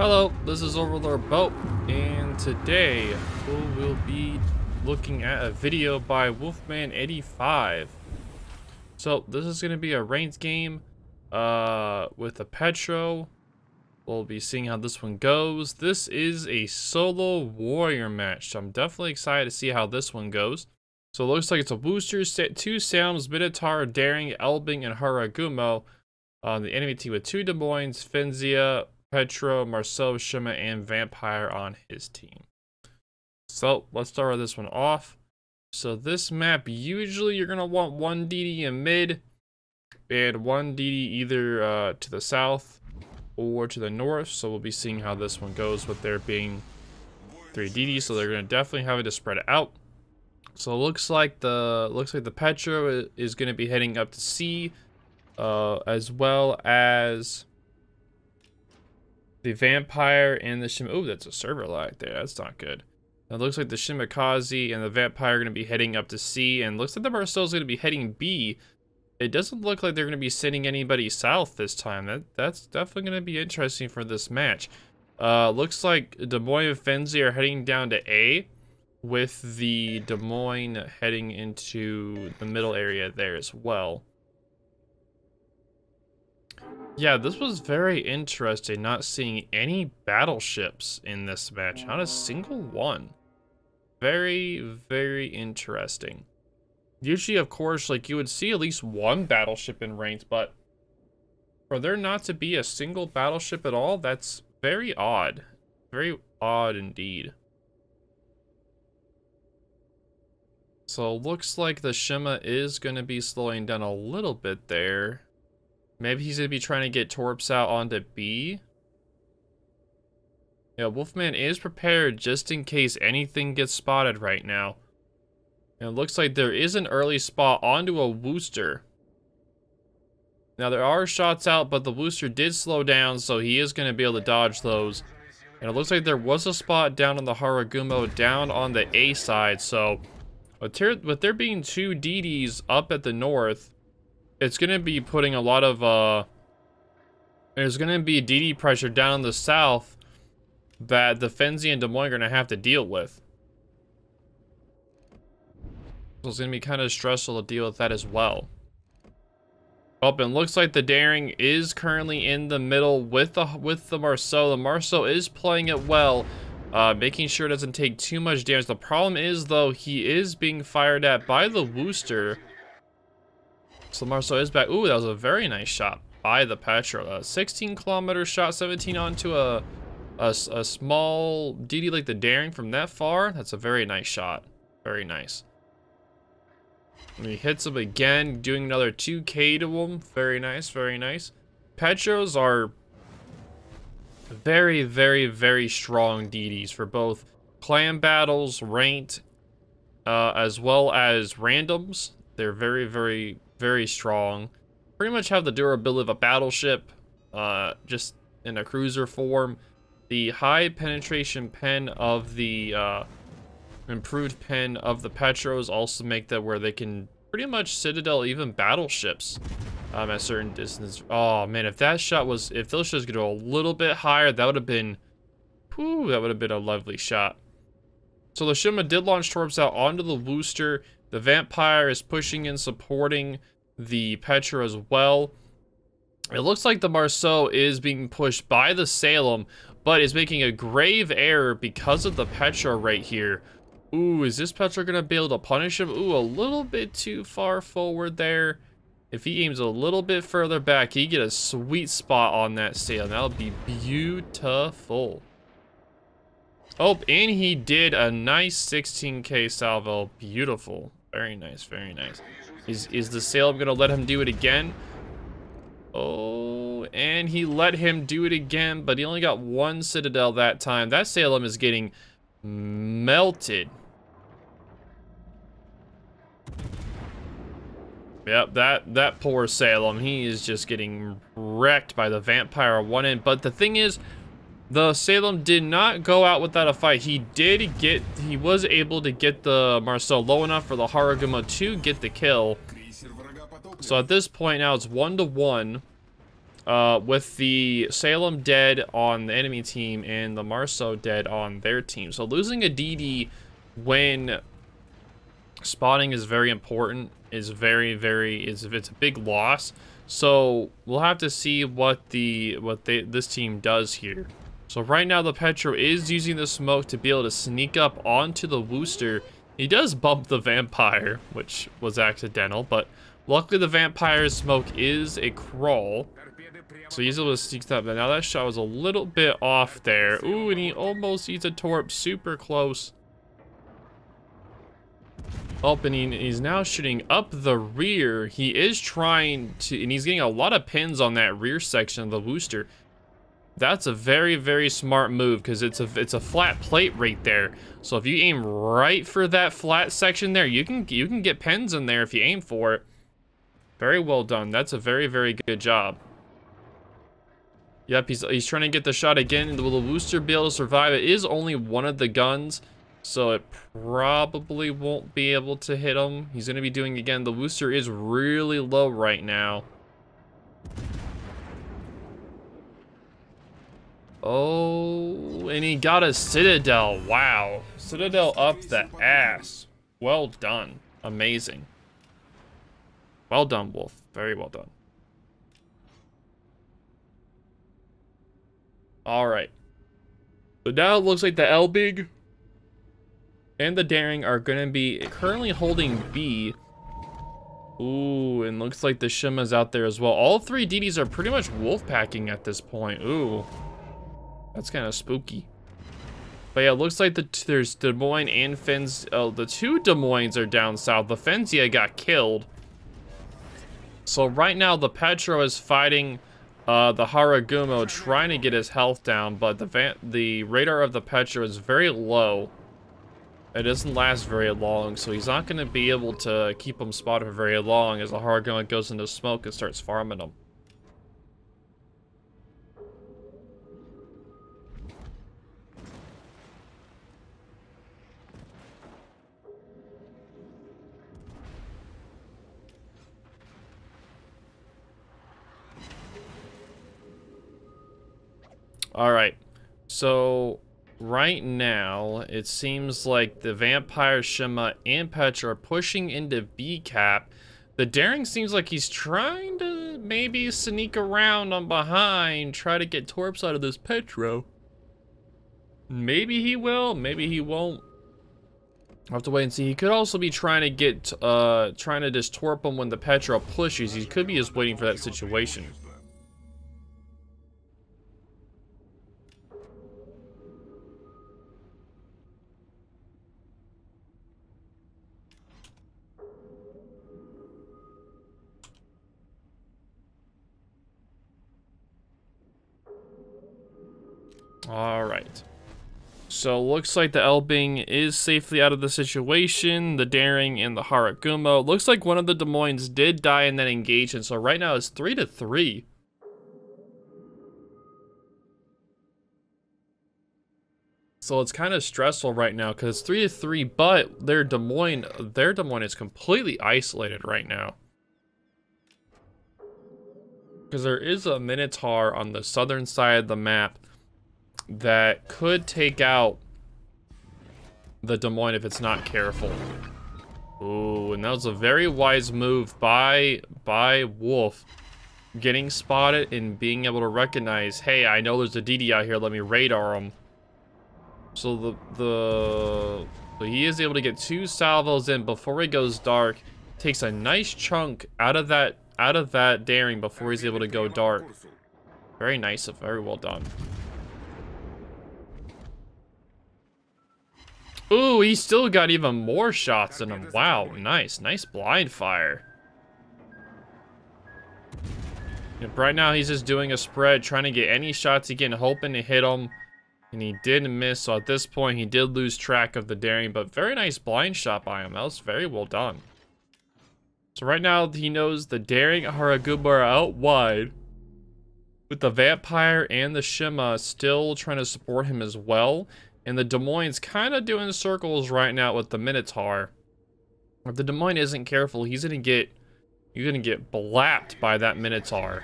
Hello, this is Overlord Boat, and today we will be looking at a video by Wolfman 85. So this is going to be a ranked game with a Petro. We'll be seeing how this one goes. This is a solo warrior match, so I'm definitely excited to see how this one goes. So it looks like it's a Wooster, 2 Salems, Minotaur, Daring, Elbing, and Haragumo on the enemy team with 2 Des Moines, Finzia, Petro, Marceau, Shima, and Vampire on his team. So let's start this one off. So this map, usually you're going to want one DD in mid and one DD either to the south or to the north. So we'll be seeing how this one goes with there being 3 DD. So they're going to definitely have it to spread out. So it looks like the Petro is going to be heading up to sea, as well as the Vampire and the Shima. Oh, that's a server lag there. That's not good. It looks like the Shimakaze and the Vampire are going to be heading up to C, and looks like the Marcel is going to be heading B. It doesn't look like they're going to be sending anybody south this time. That's definitely going to be interesting for this match. Looks like Des Moines and Finzi are heading down to A, with the Des Moines heading into the middle area there as well. Yeah, this was very interesting, not seeing any battleships in this match. Not a single one. Very, very interesting. Usually, of course, like, you would see at least one battleship in ranked, but for there not to be a single battleship at all, that's very odd. Very odd indeed. So, looks like the Shima is going to be slowing down a little bit there. Maybe he's going to be trying to get Torps out onto B. Yeah, Wolfman is prepared just in case anything gets spotted right now. And it looks like there is an early spot onto a Wooster. Now, there are shots out, but the Wooster did slow down, so he is going to be able to dodge those. And it looks like there was a spot down on the Haragumo, down on the A side, so with there being 2 DDs up at the north, it's going to be putting a lot of, there's going to be DD pressure down in the south that the Finzi and Des Moines are going to have to deal with. So it's going to be kind of stressful to deal with that as well. And looks like the Daring is currently in the middle with the Marceau. The Marceau is playing it well, making sure it doesn't take too much damage. The problem is, though, he is being fired at by the Wooster. So Marceau is back. Ooh, that was a very nice shot by the Petro. A 16-kilometer shot, 17 onto a small DD like the Daring from that far. That's a very nice shot. Very nice. And he hits him again, doing another 2K to him. Very nice, very nice. Petros are very, very, very strong DDs for both clan battles, ranked, as well as randoms. They're very, very, very strong. Pretty much have the durability of a battleship, just in a cruiser form. The high penetration pen of the improved pen of the Petros also make that where they can pretty much citadel even battleships at certain distance. Oh man, if those shots could go a little bit higher, that would have been, whew, that would have been a lovely shot. So the Shima did launch Torps out onto the Wooster. The Vampire is pushing and supporting the Petro as well. It looks like the Marceau is being pushed by the Salem, but is making a grave error because of the Petro right here. Ooh, is this Petro going to be able to punish him? Ooh, a little bit too far forward there. If he aims a little bit further back, he get a sweet spot on that Salem. That'll be beautiful. Oh, and he did a nice 16K salvo. Beautiful. Very nice, very nice. Is the Salem going to let him do it again? Oh, and he let him do it again, but he only got 1 citadel that time. That Salem is getting melted. Yep, that poor Salem. He is just getting wrecked by the Vampire on one end. But the thing is, the Salem did not go out without a fight. He was able to get the Marceau low enough for the Haragumo to get the kill. So at this point now it's 1-1. with the Salem dead on the enemy team and the Marceau dead on their team. So losing a DD when spotting is very important, it's a big loss. So we'll have to see what this team does here. So right now the Petro is using the smoke to be able to sneak up onto the Wooster. He does bump the Vampire, which was accidental, but luckily the Vampire's smoke is a crawl, so he's able to sneak that. But now that shot was a little bit off there. Ooh, and he almost eats a torp, super close. Opening, he's now shooting up the rear. He is trying to, and he's getting a lot of pins on that rear section of the Wooster. That's a very, very smart move, because it's a flat plate right there. So if you aim right for that flat section there, you can get pins in there if you aim for it. Very well done. That's a very, very good job. Yep, he's trying to get the shot again. Will the Wooster be able to survive? It is only one of the guns, so it probably won't be able to hit him. He's going to be doing it again. The Wooster is really low right now. Oh, and he got a Citadel. Wow. Citadel up the ass. Well done. Amazing. Well done, Wolf. Very well done. All right. So now it looks like the Elbing and the Daring are going to be currently holding B. Ooh, and looks like the Shima's out there as well. All three DDs are pretty much wolf packing at this point. Ooh. That's kind of spooky. But yeah, it looks like there's Des Moines and Finzia. Oh, the two Des Moines are down south. The Finzia got killed. So right now, the Petro is fighting the Haragumo, trying to get his health down. But the radar of the Petro is very low. It doesn't last very long, so he's not going to be able to keep him spotted for very long as the Haragumo goes into smoke and starts farming him. All right, so right now it seems like the Vampire, Shima, and Petro are pushing into B cap. The Daring seems like he's trying to maybe sneak around on behind, try to get torps out of this Petro. Maybe he will, maybe he won't. I'll have to wait and see. He could also be trying to get, trying to just torp him when the Petro pushes. He could be just waiting for that situation. All right, so looks like the Elbing is safely out of the situation. The Daring and the Haragumo. Looks like one of the Des Moines did die in that engagement. So right now it's 3-3. So it's kind of stressful right now because it's 3-3, but their Des Moines is completely isolated right now. Because there is a Minotaur on the southern side of the map that could take out the Des Moines if it's not careful. Ooh, and that was a very wise move by Wolf, getting spotted and being able to recognize, hey, I know there's a DD out here, let me radar him. So so he is able to get two salvos in before he goes dark. Takes a nice chunk out of that Daring before he's able to go dark. Very nice, very well done. Ooh, he still got even more shots in him. Wow, nice. Nice blind fire. And right now, he's just doing a spread, trying to get any shots he can, hoping to hit him. And he did miss, so at this point, he did lose track of the Daring, but very nice blind shot by him. That was very well done. So right now, he knows the Daring Haragumo are out wide, with the Vampire and the Shima still trying to support him as well. And the Des Moines kind of doing circles right now with the Minotaur. If the Des Moines isn't careful, he's gonna get blapped by that Minotaur.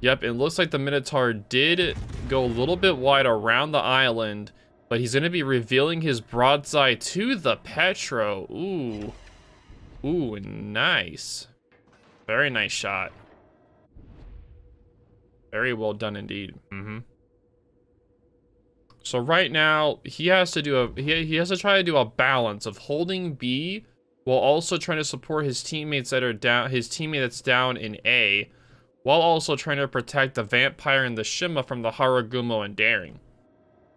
Yep, it looks like the Minotaur did go a little bit wide around the island, but he's going to be revealing his broadside to the Petro. Ooh. Ooh, nice. Very nice shot. Very well done indeed. Mm-hmm. So right now, he has to do he has to try to do a balance of holding B while also trying to support his teammates that are down, his teammate that's down in A, while also trying to protect the Vampire and the Shima from the Haragumo and Daring.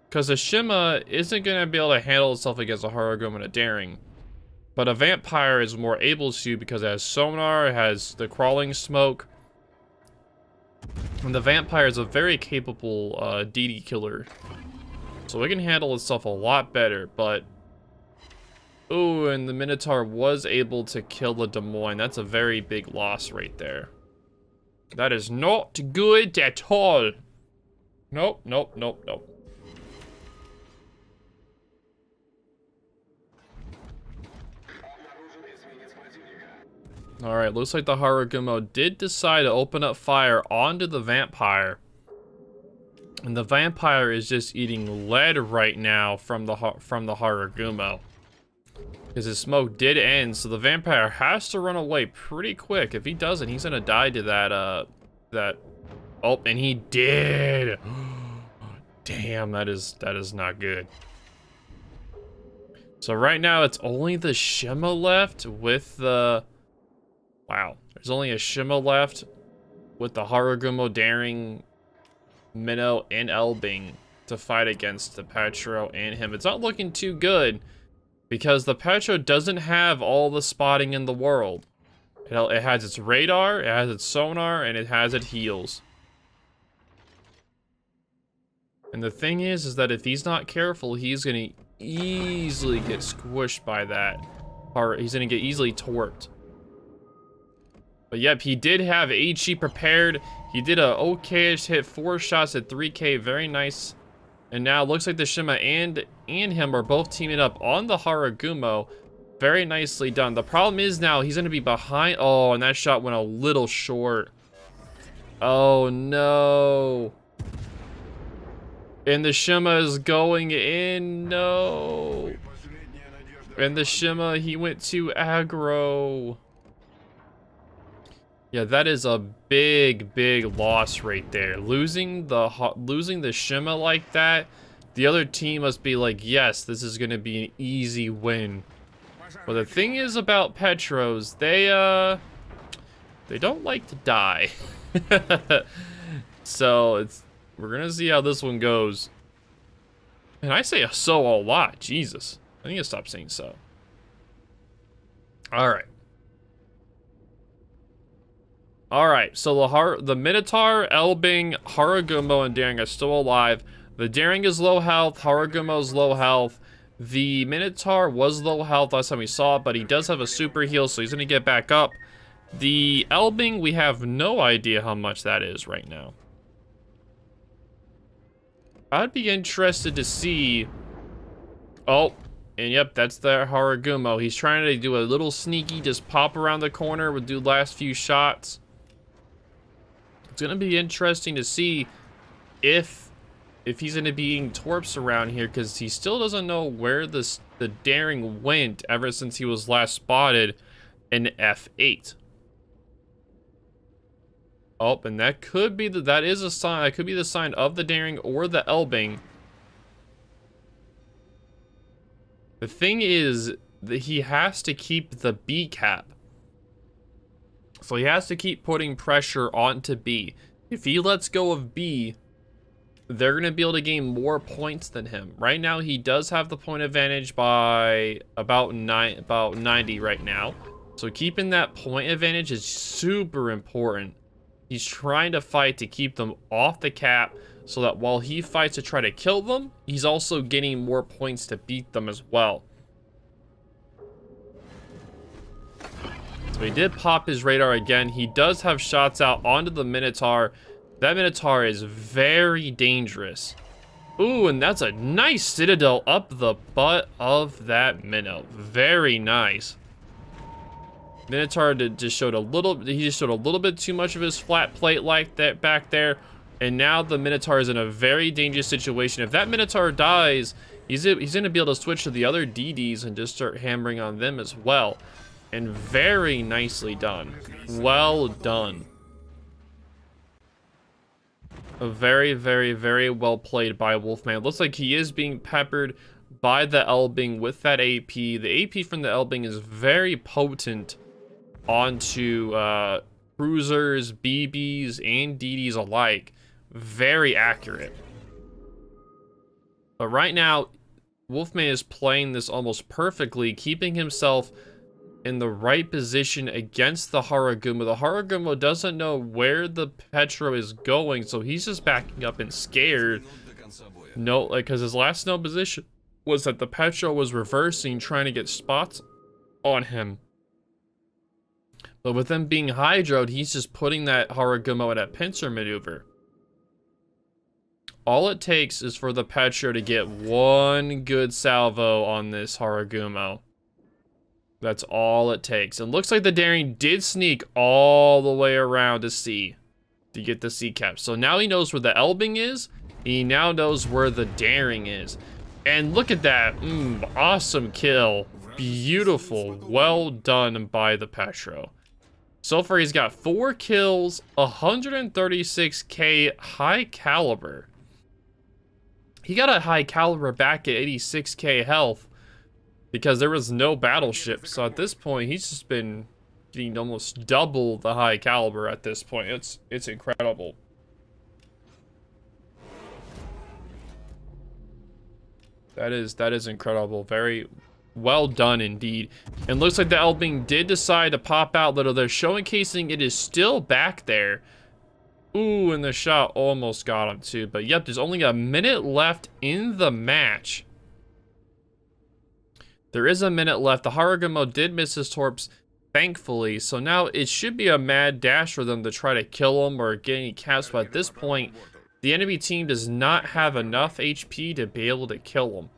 Because the Shima isn't going to be able to handle itself against a Haragumo and a Daring, but a Vampire is more able to because it has sonar, it has the crawling smoke, and the Vampire is a very capable DD killer. So it can handle itself a lot better, but... Ooh, and the Minotaur was able to kill the Des Moines. That's a very big loss right there. That is not good at all. Nope, nope, nope, nope. Alright, looks like the Haragumo did decide to open up fire onto the Vampire. And the Vampire is just eating lead right now from the Haragumo, because his smoke did end. So the Vampire has to run away pretty quick. If he doesn't, he's gonna die to that. Oh, and he did. Damn, that is not good. So right now it's only the Shima left with the. Wow, there's only a Shima left with the Haragumo, Daring, Minnow, and Elbing to fight against the Petro and him. It's not looking too good because the Petro doesn't have all the spotting in the world. It has its radar, it has its sonar, and it has its heels. And the thing is that if he's not careful, he's going to easily get squished by that. Or he's going to get easily torped. But yep, he did have HE prepared. He did a okay-ish hit, 4 shots at 3K, very nice. And now it looks like the Shima and him are both teaming up on the Haragumo. Very nicely done. The problem is now he's gonna be behind. Oh, and that shot went a little short. Oh no. And the Shima is going in, no. And the Shima, he went to aggro. Yeah, that is a big, big loss right there. Losing the Shima like that, the other team must be like, yes, this is going to be an easy win. But the thing is about Petros, they don't like to die. So we're gonna see how this one goes. And I say so a lot, Jesus. I need to stop saying so. All right. Alright, so the Minotaur, Elbing, Haragumo, and Daring are still alive. The Daring is low health, Haragumo's low health. The Minotaur was low health last time we saw it, but he does have a super heal, so he's going to get back up. The Elbing, we have no idea how much that is right now. I'd be interested to see... Oh, and yep, that's the Haragumo. He's trying to do a little sneaky, just pop around the corner, would do last few shots. It's gonna be interesting to see if he's gonna be eating torps around here, because he still doesn't know where the Daring went ever since he was last spotted in F8. Oh, and that could be the sign of the Daring or the Elbing. The thing is that he has to keep the B cap. So he has to keep putting pressure onto B. If he lets go of B, they're going to be able to gain more points than him. Right now, he does have the point advantage by about 90 right now. So keeping that point advantage is super important. He's trying to fight to keep them off the cap so that while he fights to try to kill them, he's also getting more points to beat them as well. So he did pop his radar again. He does have shots out onto the Minotaur. That Minotaur is very dangerous. Ooh, and that's a nice citadel up the butt of that minnow. Very nice. Minotaur just showed a little. He just showed a little bit too much of his flat plate like that back there, and now the Minotaur is in a very dangerous situation. If that Minotaur dies, he's going to be able to switch to the other DDs and just start hammering on them as well. And very nicely done. Well done. A very, very, very well played by Wolfman. It looks like he is being peppered by the Elbing with that AP. The AP from the Elbing is very potent onto cruisers, BBs, and DDs alike. Very accurate. But right now, Wolfman is playing this almost perfectly, keeping himself in the right position against the Haragumo. The Haragumo doesn't know where the Petro is going, so he's just backing up and scared. No, like, because his last known position was that the Petro was reversing, trying to get spots on him. But with him being hydroed, he's just putting that Haragumo at a pincer maneuver. All it takes is for the Petro to get one good salvo on this Haragumo. That's all it takes. And looks like the Daring did sneak all the way around to C to get the C cap. So now he knows where the Elbing is. He now knows where the Daring is. And look at that. Awesome kill. Beautiful. Well done by the Petro. So far, he's got 4 kills, 136k high caliber. He got a high caliber back at 86k health, because there was no battleship. So at this point, he's just been getting almost double the high caliber at this point. It's incredible. That is incredible. Very well done indeed. And looks like the Elbing did decide to pop out little there. Showcasing it is still back there. Ooh, and the shot almost got him too. But yep, there's only a minute left in the match. There is a minute left. The Haragumo did miss his torps, thankfully. So now it should be a mad dash for them to try to kill him or get any caps. But at this point, the enemy team does not have enough HP to be able to kill him.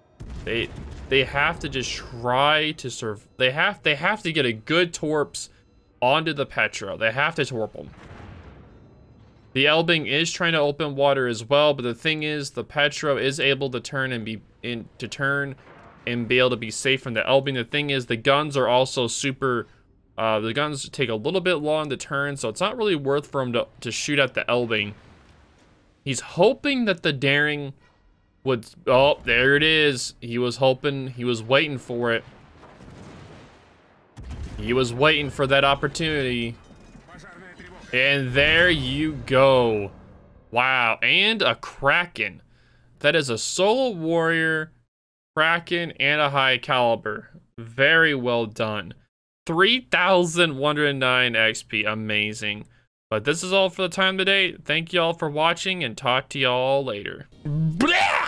They have to just try to survive. They have to get a good torps onto the Petro. They have to torp him. The Elbing is trying to open water as well, but the thing is, the Petro is able to turn and be able to be safe from the Elbing. The thing is, the guns are also super, the guns take a little bit long to turn, so it's not really worth for him to shoot at the Elbing. He's hoping that the Daring would, oh, there it is. He was hoping, he was waiting for it. He was waiting for that opportunity. And there you go. Wow, and a Kraken. That is a solo warrior, Kraken, and a high caliber. Very well done. 3,109 XP. Amazing. But this is all for the time today. Thank you all for watching, and talk to y'all later. Blah!